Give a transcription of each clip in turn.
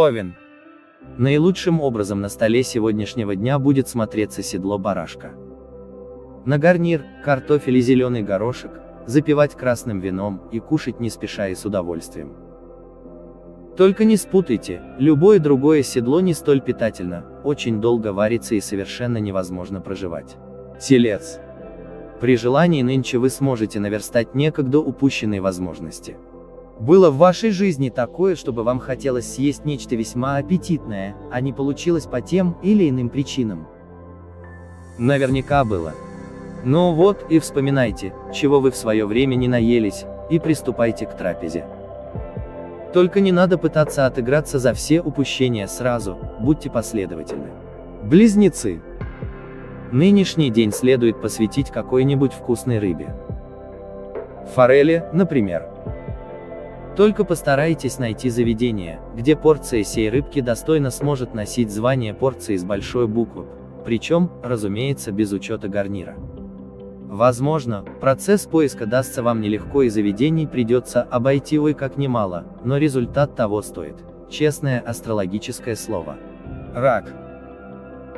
Овен. Наилучшим образом на столе сегодняшнего дня будет смотреться седло барашка. На гарнир – картофель и зеленый горошек, запивать красным вином и кушать не спеша и с удовольствием. Только не спутайте, любое другое седло не столь питательно, очень долго варится и совершенно невозможно прожевать. Телец. При желании нынче вы сможете наверстать некогда упущенные возможности. Было в вашей жизни такое, чтобы вам хотелось съесть нечто весьма аппетитное, а не получилось по тем или иным причинам? Наверняка было. Ну вот, и вспоминайте, чего вы в свое время не наелись, и приступайте к трапезе. Только не надо пытаться отыграться за все упущения сразу, будьте последовательны. Близнецы. Нынешний день следует посвятить какой-нибудь вкусной рыбе. Форели, например. Только постарайтесь найти заведение, где порция сей рыбки достойно сможет носить звание порции с большой буквы, причем, разумеется, без учета гарнира. Возможно, процесс поиска дастся вам нелегко и заведений придется обойти ой как немало, но результат того стоит. Честное астрологическое слово. Рак.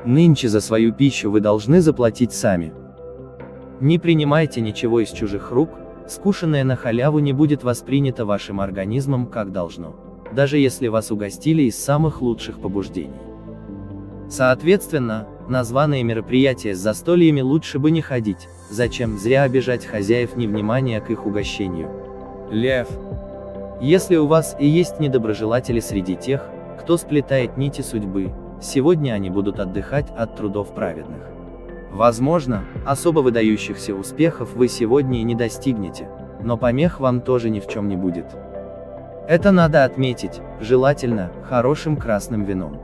Нынче за свою пищу вы должны заплатить сами. Не принимайте ничего из чужих рук, скушенное на халяву не будет воспринято вашим организмом как должно, даже если вас угостили из самых лучших побуждений. Соответственно, на званые мероприятия с застольями лучше бы не ходить, зачем зря обижать хозяев невнимания к их угощению. Лев. Если у вас и есть недоброжелатели среди тех, кто сплетает нити судьбы, сегодня они будут отдыхать от трудов праведных. Возможно, особо выдающихся успехов вы сегодня и не достигнете, но помех вам тоже ни в чем не будет. Это надо отметить, желательно, хорошим красным вином.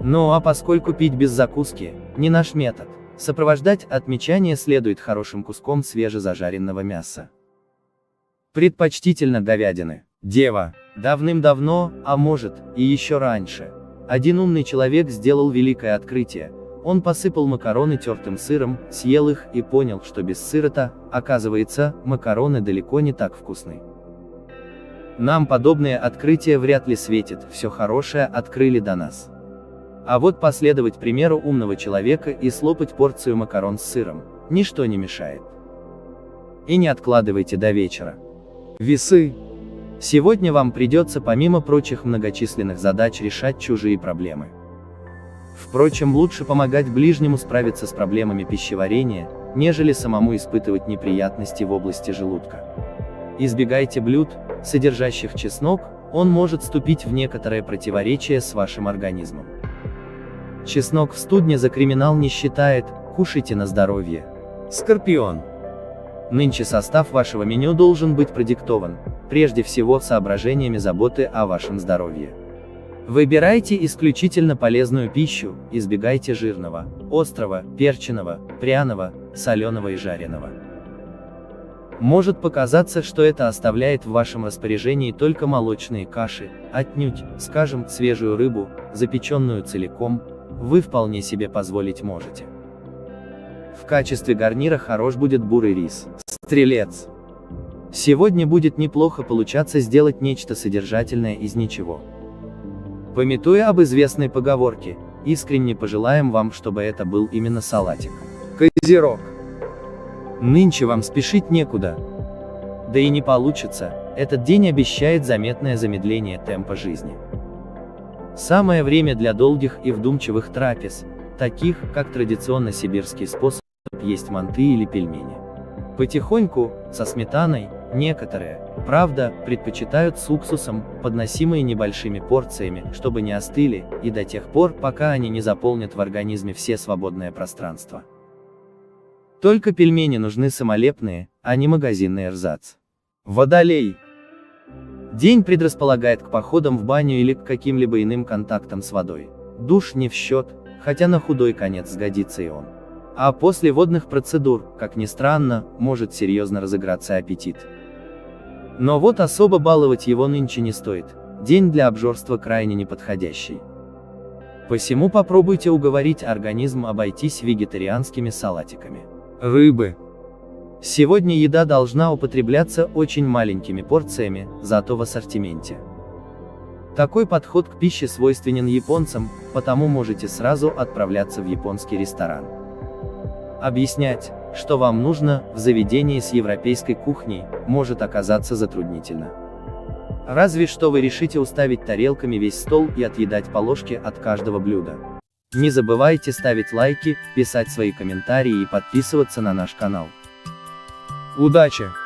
Ну а поскольку пить без закуски – не наш метод, сопровождать отмечание следует хорошим куском свежезажаренного мяса. Предпочтительно говядины. Дева. Давным-давно, а может, и еще раньше, один умный человек сделал великое открытие. Он посыпал макароны тертым сыром, съел их и понял, что без сыра-то, оказывается, макароны далеко не так вкусны. Нам подобное открытие вряд ли светит, все хорошее открыли до нас. А вот последовать примеру умного человека и слопать порцию макарон с сыром, ничто не мешает. И не откладывайте до вечера. Весы. Сегодня вам придется помимо прочих многочисленных задач решать чужие проблемы. Впрочем, лучше помогать ближнему справиться с проблемами пищеварения, нежели самому испытывать неприятности в области желудка. Избегайте блюд, содержащих чеснок, он может вступить в некоторое противоречие с вашим организмом. Чеснок в студне за криминал не считает, кушайте на здоровье. Скорпион. Нынче состав вашего меню должен быть продиктован, прежде всего, соображениями заботы о вашем здоровье. Выбирайте исключительно полезную пищу, избегайте жирного, острого, перченого, пряного, соленого и жареного. Может показаться, что это оставляет в вашем распоряжении только молочные каши, отнюдь, скажем, свежую рыбу, запеченную целиком, вы вполне себе позволить можете. В качестве гарнира хорош будет бурый рис. Стрелец. Сегодня будет неплохо получаться сделать нечто содержательное из ничего. Памятуя об известной поговорке, искренне пожелаем вам, чтобы это был именно салатик. Козерог. Нынче вам спешить некуда. Да и не получится, этот день обещает заметное замедление темпа жизни. Самое время для долгих и вдумчивых трапез, таких, как традиционно сибирский способ есть манты или пельмени. Потихоньку, со сметаной, некоторые, правда, предпочитают с уксусом, подносимые небольшими порциями, чтобы не остыли, и до тех пор, пока они не заполнят в организме все свободное пространство. Только пельмени нужны самолепные, а не магазинный эрзац. Водолей. День предрасполагает к походам в баню или к каким-либо иным контактам с водой. Душ не в счет, хотя на худой конец сгодится и он. А после водных процедур, как ни странно, может серьезно разыграться аппетит. Но вот особо баловать его нынче не стоит, день для обжорства крайне неподходящий. Посему попробуйте уговорить организм обойтись вегетарианскими салатиками. Рыбы. Сегодня еда должна употребляться очень маленькими порциями, зато в ассортименте. Такой подход к пище свойственен японцам, потому можете сразу отправляться в японский ресторан. Объяснять, что вам нужно, в заведении с европейской кухней, может оказаться затруднительно. Разве что вы решите уставить тарелками весь стол и отъедать по ложке от каждого блюда. Не забывайте ставить лайки, писать свои комментарии и подписываться на наш канал. Удачи!